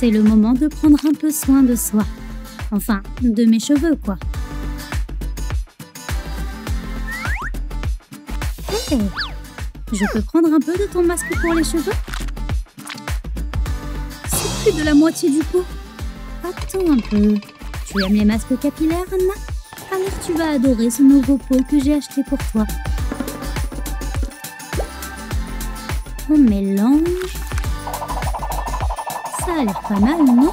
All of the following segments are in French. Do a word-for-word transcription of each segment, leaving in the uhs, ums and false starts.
c'est le moment de prendre un peu soin de soi. Enfin, de mes cheveux, quoi. Hey, je peux prendre un peu de ton masque pour les cheveux? C'est plus de la moitié du pot. Attends un peu. Tu aimes les masques capillaires, Anna? Alors tu vas adorer ce nouveau pot que j'ai acheté pour toi. On mélange. Ça a l'air pas mal, non?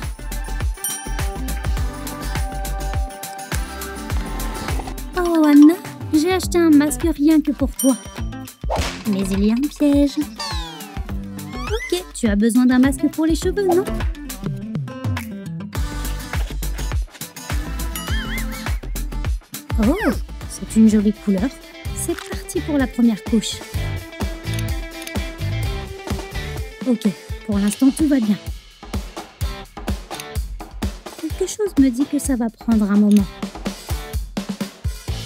Oh, Anna, j'ai acheté un masque rien que pour toi. Mais il y a un piège. Ok, tu as besoin d'un masque pour les cheveux, non? Oh, c'est une jolie couleur. C'est parti pour la première couche. Ok, pour l'instant tout va bien. Quelque chose me dit que ça va prendre un moment.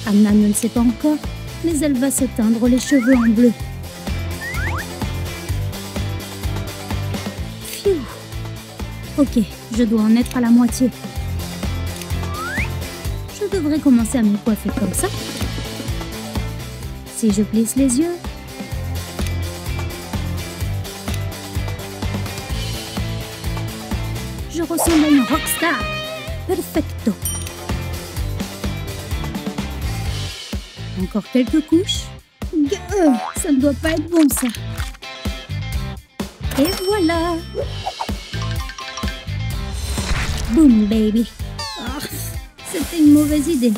Anna ne le sait pas encore, mais elle va se teindre les cheveux en bleu. Pfiou. Ok, je dois en être à la moitié. Je devrais commencer à me coiffer comme ça. Si je plisse les yeux... Je ressemble à une rockstar. Perfecto. Encore quelques couches. Ça ne doit pas être bon, ça. Et voilà. Boom, baby. Oh, c'était une mauvaise idée.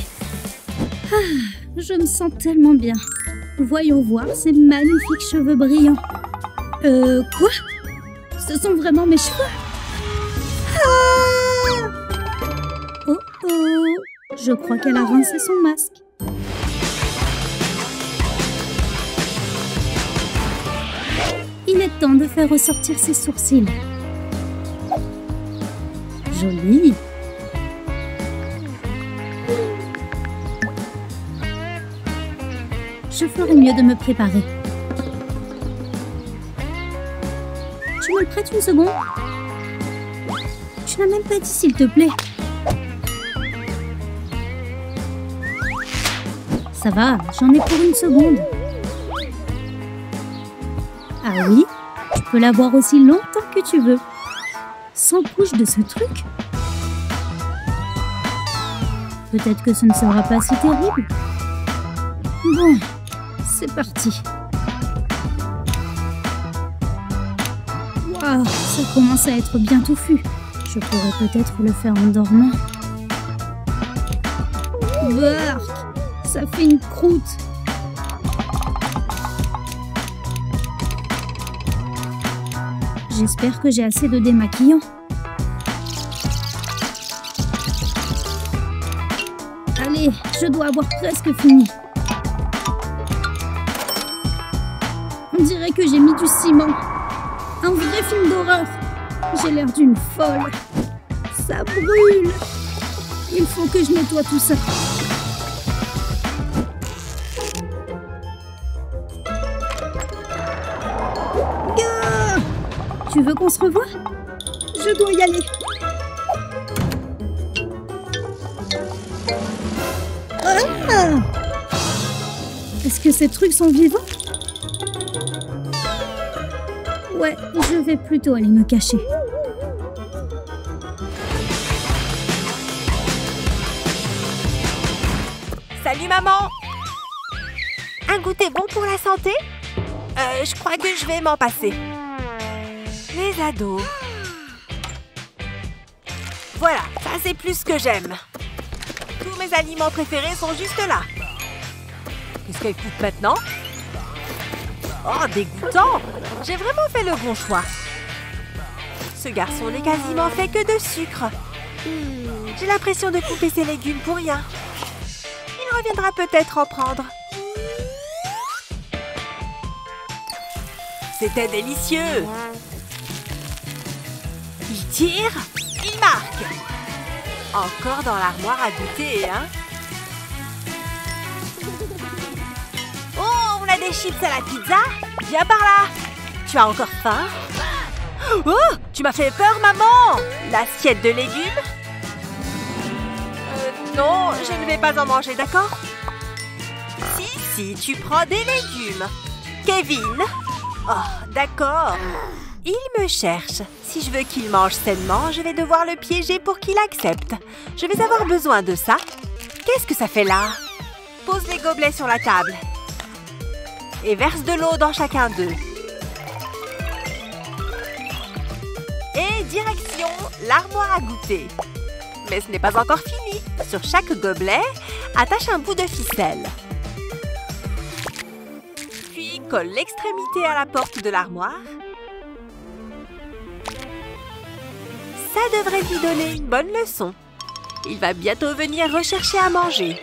Ah, je me sens tellement bien. Voyons voir ces magnifiques cheveux brillants. Euh, quoi? Ce sont vraiment mes cheveux? Oh oh, je crois qu'elle a rincé son masque. Il est temps de faire ressortir ses sourcils. Joli. Je ferais mieux de me préparer. Tu me le prêtes une seconde? Tu n'as même pas dit s'il te plaît. Ça va, j'en ai pour une seconde. Ah oui, tu peux l'avoir aussi longtemps que tu veux. Sans couche de ce truc. Peut-être que ce ne sera pas si terrible. Bon, c'est parti. Waouh, ça commence à être bien touffu. Je pourrais peut-être le faire en dormant. Beurk, ça fait une croûte. J'espère que j'ai assez de démaquillant. Allez, je dois avoir presque fini. On dirait que j'ai mis du ciment. Un vrai film d'horreur. J'ai l'air d'une folle. Ça brûle. Il faut que je nettoie tout ça. Gah! Tu veux qu'on se revoie? Je dois y aller. Ah! Est-ce que ces trucs sont vivants? Ouais, je vais plutôt aller me cacher. Salut maman! Un goûter bon pour la santé? euh, Je crois que je vais m'en passer. Les ados. Voilà, ça c'est plus ce que j'aime. Tous mes aliments préférés sont juste là. Qu'est-ce qu'elle coûte maintenant? Oh, dégoûtant! J'ai vraiment fait le bon choix. Ce garçon n'est quasiment fait que de sucre. J'ai l'impression de couper ses légumes pour rien. Il reviendra peut-être en prendre. C'était délicieux! Il tire, il marque! Encore dans l'armoire à goûter, hein? Oh, on a des chips à la pizza? Viens par là! Tu as encore faim? Oh, tu m'as fait peur, maman. L'assiette de légumes? euh, Non, je ne vais pas en manger, d'accord? Si, si, tu prends des légumes. Kevin. Oh, d'accord. Il me cherche. Si je veux qu'il mange sainement, je vais devoir le piéger pour qu'il accepte. Je vais avoir besoin de ça. Qu'est-ce que ça fait là? Pose les gobelets sur la table. Et verse de l'eau dans chacun d'eux. Et direction l'armoire à goûter. Mais ce n'est pas encore fini. Sur chaque gobelet, attache un bout de ficelle. Puis colle l'extrémité à la porte de l'armoire. Ça devrait lui donner une bonne leçon. Il va bientôt venir rechercher à manger.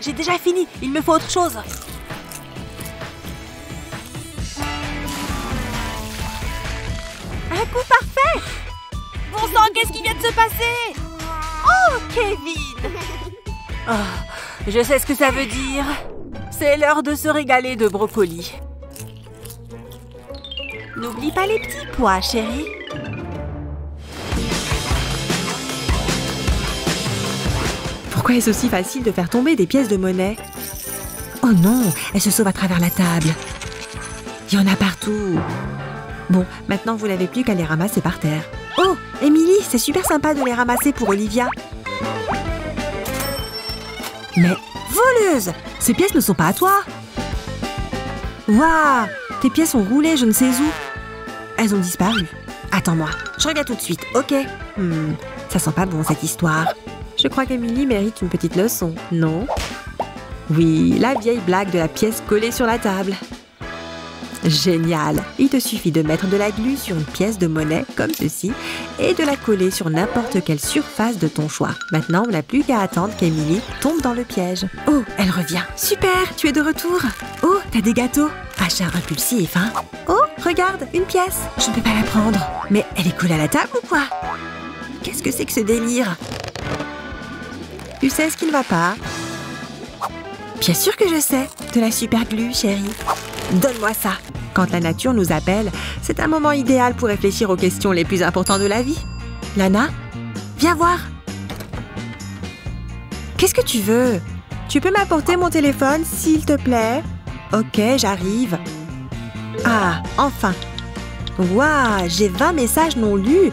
J'ai déjà fini, il me faut autre chose. Un coup parfait! Bon sang, qu'est-ce qui vient de se passer? Oh, Kevin! Oh, je sais ce que ça veut dire. C'est l'heure de se régaler de brocoli. N'oublie pas les petits pois, chérie. Pourquoi est-ce aussi facile de faire tomber des pièces de monnaie? Oh non, elle se sauve à travers la table. Il y en a partout. Bon, maintenant vous n'avez plus qu'à les ramasser par terre. Oh, Émilie, c'est super sympa de les ramasser pour Olivia. Mais voleuse, ces pièces ne sont pas à toi. Waouh, tes pièces ont roulé je ne sais où. Elles ont disparu. Attends-moi, je reviens tout de suite, ok? Hmm, ça sent pas bon cette histoire. Je crois qu'Émilie mérite une petite leçon, non? Oui, la vieille blague de la pièce collée sur la table. Génial! Il te suffit de mettre de la glu sur une pièce de monnaie, comme ceci, et de la coller sur n'importe quelle surface de ton choix. Maintenant, on n'a plus qu'à attendre qu'Émilie tombe dans le piège. Oh, elle revient! Super! Tu es de retour! Oh, t'as des gâteaux! Achat impulsif, hein? Oh, regarde! Une pièce! Je ne peux pas la prendre! Mais elle est collée à la table ou quoi? Qu'est-ce que c'est que ce délire? Tu sais ce qui ne va pas? Bien sûr que je sais. De la super glue, chérie. Donne-moi ça. Quand la nature nous appelle, c'est un moment idéal pour réfléchir aux questions les plus importantes de la vie. Lana, viens voir. Qu'est-ce que tu veux? Tu peux m'apporter mon téléphone, s'il te plaît? Ok, j'arrive. Ah, enfin. Waouh, j'ai vingt messages non lus.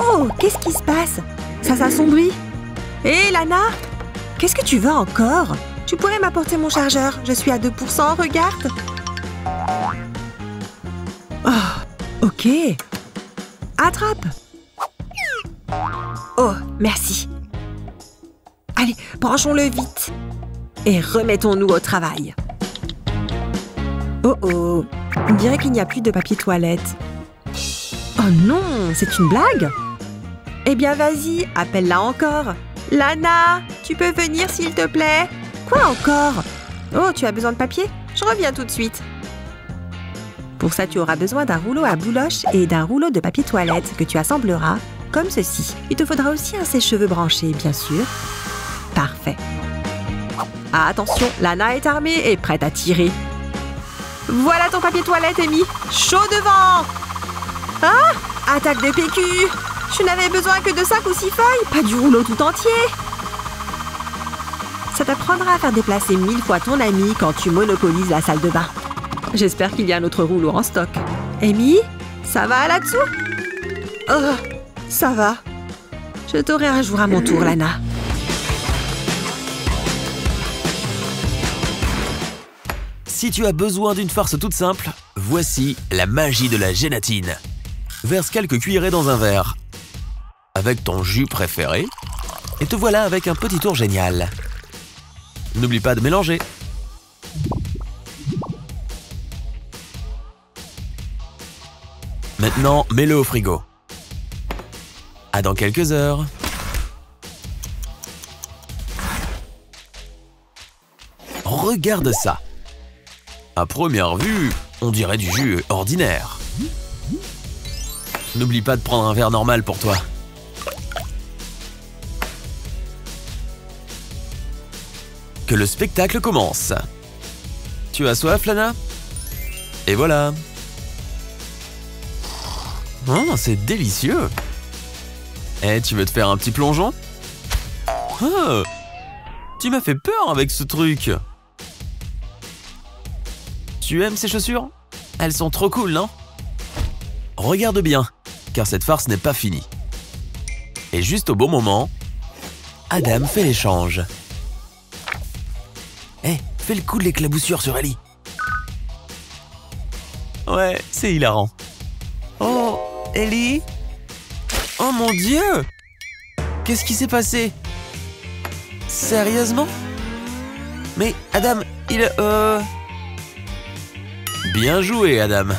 Oh, qu'est-ce qui se passe? Ça s'assombrit. Hé, Lana, qu'est-ce que tu veux encore? Tu pourrais m'apporter mon chargeur. Je suis à deux pour cent, regarde. Oh, ok. Attrape. Oh, merci. Allez, branchons-le vite. Et remettons-nous au travail. Oh oh, on dirait qu'il n'y a plus de papier toilette. Oh non, c'est une blague? Eh bien, vas-y, appelle-la encore. Lana, tu peux venir s'il te plaît? Quoi encore? Oh, tu as besoin de papier? Je reviens tout de suite. Pour ça, tu auras besoin d'un rouleau à bouloche et d'un rouleau de papier toilette que tu assembleras comme ceci. Il te faudra aussi un sèche-cheveux branché, bien sûr. Parfait. Ah, attention, Lana est armée et prête à tirer. Voilà ton papier toilette, Amy. Chaud devant! Ah! Attaque de P Q! Je n'avais besoin que de cinq ou six feuilles, pas du rouleau tout entier. Ça t'apprendra à faire déplacer mille fois ton ami quand tu monopolises la salle de bain. J'espère qu'il y a un autre rouleau en stock. Amy, ça va là-dessous? Oh, ça va. Je t'aurai un jour à mon tour, Lana. Si tu as besoin d'une farce toute simple, voici la magie de la gélatine. Verse quelques cuillerées dans un verre. Avec ton jus préféré, et te voilà avec un petit tour génial. N'oublie pas de mélanger. Maintenant, mets-le au frigo. À dans quelques heures. Regarde ça. À première vue, on dirait du jus ordinaire. N'oublie pas de prendre un verre normal pour toi. Que le spectacle commence. Tu as soif, Lana? Et voilà. Oh, c'est délicieux. Eh, hey, tu veux te faire un petit plongeon? Oh, tu m'as fait peur avec ce truc. Tu aimes ces chaussures? Elles sont trop cool, non? Regarde bien, car cette farce n'est pas finie. Et juste au bon moment, Adam fait l'échange. Eh, hey, fais le coup de l'éclaboussure sur Ali. Ouais, c'est hilarant. Oh, Ellie? Oh mon Dieu! Qu'est-ce qui s'est passé? Sérieusement? Mais Adam, il... Euh... Bien joué, Adam.